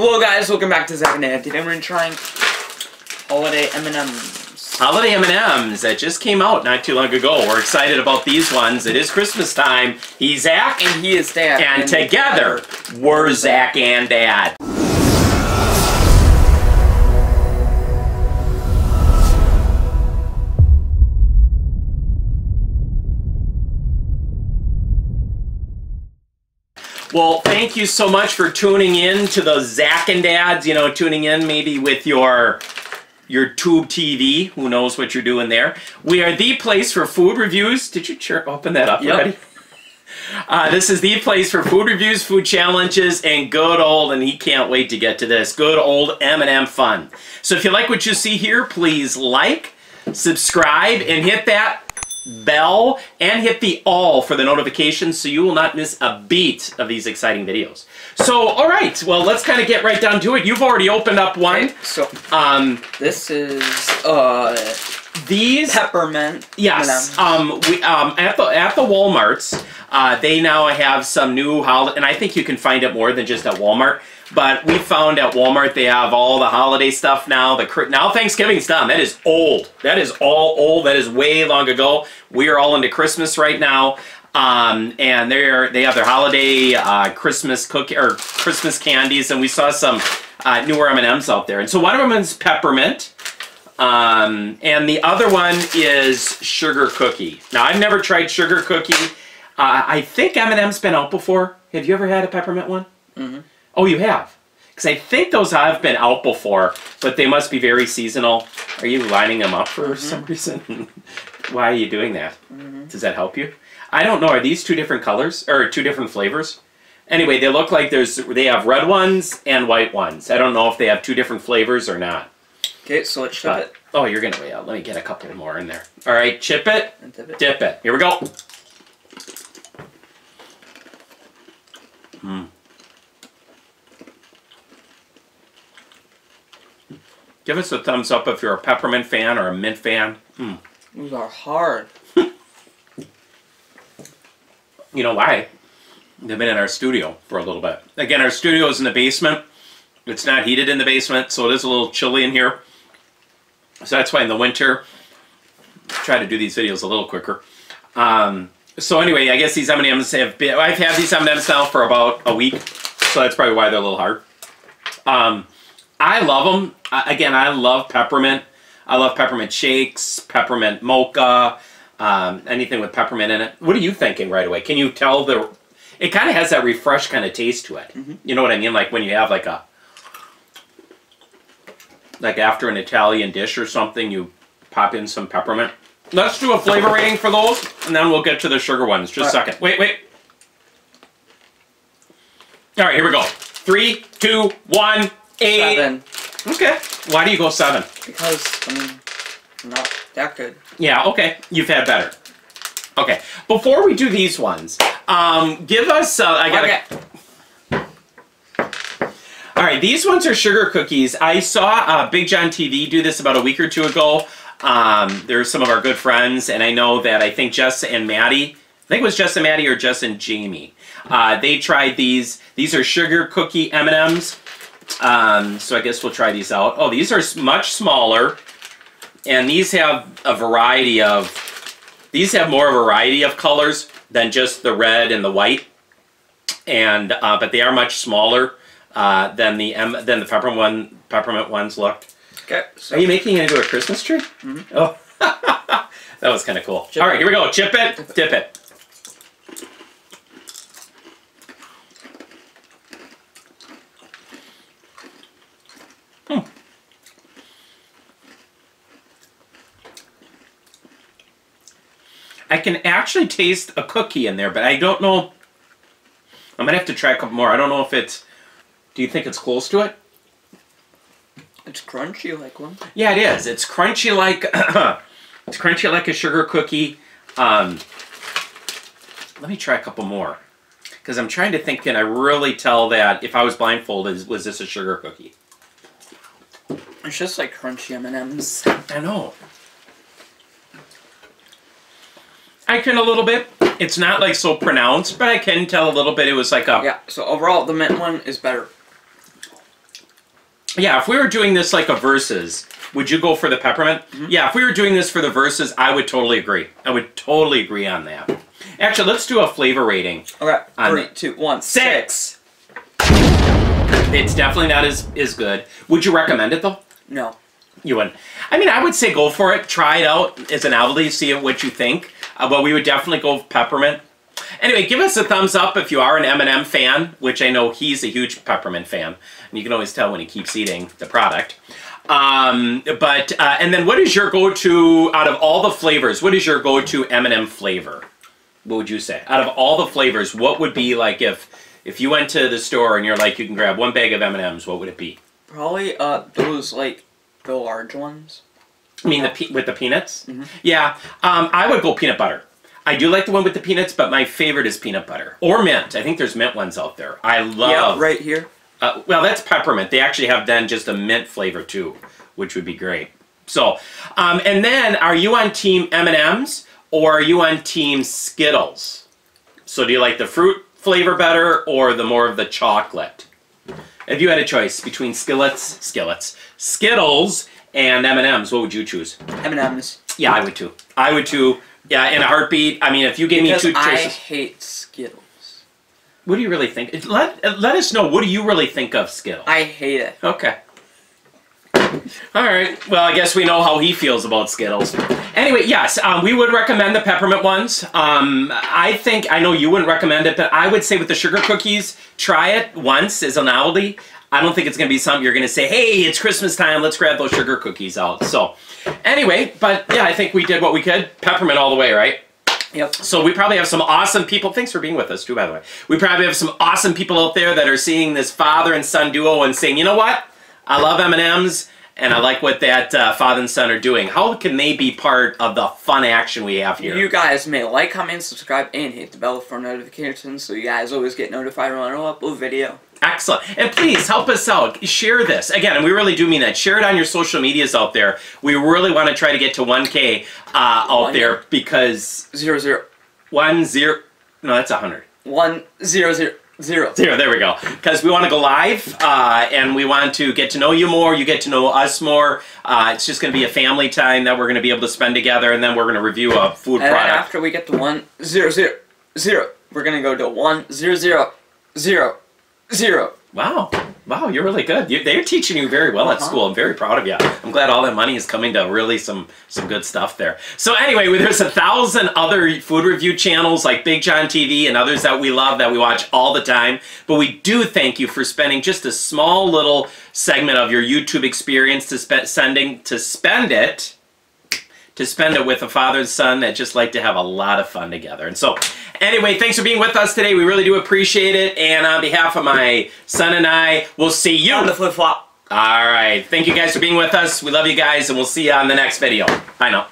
Hello guys, welcome back to Zach and Dad. Today we're trying Holiday M&M's. Holiday M&M's that just came out not too long ago. We're excited about these ones. It is Christmas time. He's Zach. And he is Dad. And together, we're Zach and Dad. Well, thank you so much for tuning in to the Zach and Dads, tuning in maybe with your tube TV. Who knows what you're doing there. We are the place for food reviews. Did you open that up already? Yep. This is the place for food reviews, food challenges, and good old, and he can't wait to get to this, good old M&M fun. So if you like what you see here, please like, subscribe, and hit that bell and hit the all for the notifications so you will not miss a beat of these exciting videos. So, all right, well, let's kind of get right down to it. You've already opened up one. Okay, so, this is these peppermint. Yes. At the Walmarts, they now have some new holiday, and I think you can find it more than just at Walmart. But we found at Walmart they have all the holiday stuff now. Now Thanksgiving's done. That is old. That is all old. That is way long ago. We are all into Christmas right now, and they have their holiday Christmas cookie or Christmas candies. And we saw some newer M&Ms out there. And so one of them is peppermint, and the other one is sugar cookie. Now I've never tried sugar cookie. I think M&M's been out before. Have you ever had a peppermint one? Mm-hmm. Oh, you have? Because I think those have been out before, but they must be very seasonal. Are you lining them up for some reason? Why are you doing that? Does that help you? I don't know. Are these two different colors or two different flavors? Anyway, they look like they have red ones and white ones. I don't know if they have two different flavors or not. Okay, so let's chip it. Oh, you're going to wait out. Let me get a couple more in there. All right, chip it, and dip it. Here we go. Give us a thumbs up if you're a peppermint fan or a mint fan. These are hard. You know why? They've been in our studio for a little bit. Again, our studio is in the basement. It's not heated in the basement, so it is a little chilly in here. So that's why in the winter, I try to do these videos a little quicker. So anyway, I guess these M&Ms I've had these M&Ms now for about a week, so that's probably why they're a little hard. I love them. Again, I love peppermint. I love peppermint shakes, peppermint mocha, anything with peppermint in it. What are you thinking right away? Can you tell it kind of has that refresh kind of taste to it. You know what I mean? Like when you have like after an Italian dish or something, you pop in some peppermint. Let's do a flavor rating for those, and then we'll get to the sugar ones. Just a second. Wait. All right, here we go. 3, 2, 1. 8. 7. Okay. Why do you go 7? Because I'm not that good. Yeah, okay. You've had better. Okay. Before we do these ones, give us... All right, these ones are sugar cookies. I saw Big John TV do this about a week or two ago. They're some of our good friends, and I know that I think Jess and Maddie... I think it was Jess and Maddie or Jess and Jamie. They tried these. These are sugar cookie M&Ms. So I guess we'll try these out. Oh, these are much smaller, and these have a variety of, these have more variety of colors than just the red and the white, and, but they are much smaller, than the peppermint ones look. Okay. So. Are you making it into a Christmas tree? Mm-hmm. Oh, that was kind of cool. Chip. All right, here we go. Chip it, dip it. I can actually taste a cookie in there, but I don't know. I'm going to have to try a couple more. I don't know if it's... Do you think it's close to it? It's crunchy like one. Yeah, it is. It's crunchy like... it's crunchy like a sugar cookie. Let me try a couple more. Because I'm trying to think, can I really tell that if I was blindfolded, was this a sugar cookie? It's just like crunchy M&Ms. I know. I can a little bit. It's not like so pronounced, but I can tell a little bit. It was like a... Yeah, so overall the mint one is better. Yeah, if we were doing this like a versus, would you go for the peppermint? Mm-hmm. Yeah, if we were doing this for the versus, I would totally agree. I would totally agree on that. Actually, let's do a flavor rating. Okay, 3, 2, 1, 6. It's definitely not as good. Would you recommend it though? No. You wouldn't. I mean, I would say go for it. Try it out as a novelty. See what you think. But we would definitely go with peppermint. Anyway, give us a thumbs up if you are an M&M fan, which I know he's a huge peppermint fan. And you can always tell when he keeps eating the product. And then what is your go-to, out of all the flavors, what is your go-to M&M flavor? What would you say? Out of all the flavors, what would be like if you went to the store and you're like, you can grab one bag of M&Ms, what would it be? Probably those, like, the large ones. I mean, with the peanuts? Mm-hmm. Yeah, I would go peanut butter. I do like the one with the peanuts, but my favorite is peanut butter. Or mint. I think there's mint ones out there. I love... Yeah, right here. Well, that's peppermint. They actually have then just a mint flavor too, which would be great. So, and then are you on team M&M's or are you on team Skittles? So do you like the fruit flavor better or the more of the chocolate? If you had a choice between Skittles and M&M's, what would you choose? M&M's. Yeah, I would too. I would too. Yeah, in a heartbeat. I mean, if you gave me two choices... I hate Skittles. What do you really think? Let us know, what do you really think of Skittles? I hate it. Okay. All right. Well, I guess we know how he feels about Skittles. Anyway, yes, we would recommend the peppermint ones. I know you wouldn't recommend it, but I would say with the sugar cookies, try it once as a novelty. I don't think it's going to be something you're going to say, hey, it's Christmas time, let's grab those sugar cookies out. So, anyway, but yeah, I think we did what we could. Peppermint all the way, right? Yep. So we probably have some awesome people. Thanks for being with us, too, by the way. We probably have some awesome people out there that are seeing this father and son duo and saying, you know what? I love M&M's, and I like what that father and son are doing. How can they be part of the fun action we have here? You guys may like, comment, subscribe, and hit the bell for notifications so you guys always get notified when I upload a video. Excellent. And please help us out. Share this. Again, and we really do mean that. Share it on your social medias out there. We really want to try to get to 1K out there because... 0, 0. 1, 0. No, that's 100. 1, 0, 0, 0, 0. There we go. Because we want to go live and we want to get to know you more. You get to know us more. It's just going to be a family time that we're going to be able to spend together, and then we're going to review a food product. And after we get to 1, 0, 0, 0, we're going to go to 1, 0, 0, 0. 0. Wow. Wow, you're really good. They're teaching you very well at school. I'm very proud of you. I'm glad all that money is coming to really some good stuff there. So anyway, there's 1,000 other food review channels like Big John TV and others that we love that we watch all the time. But we do thank you for spending just a small little segment of your YouTube experience to spend it with a father and son that just like to have a lot of fun together. And so, anyway, thanks for being with us today. We really do appreciate it. And on behalf of my son and I, we'll see you on the flip-flop. All right. Thank you guys for being with us. We love you guys, and we'll see you on the next video. Bye now.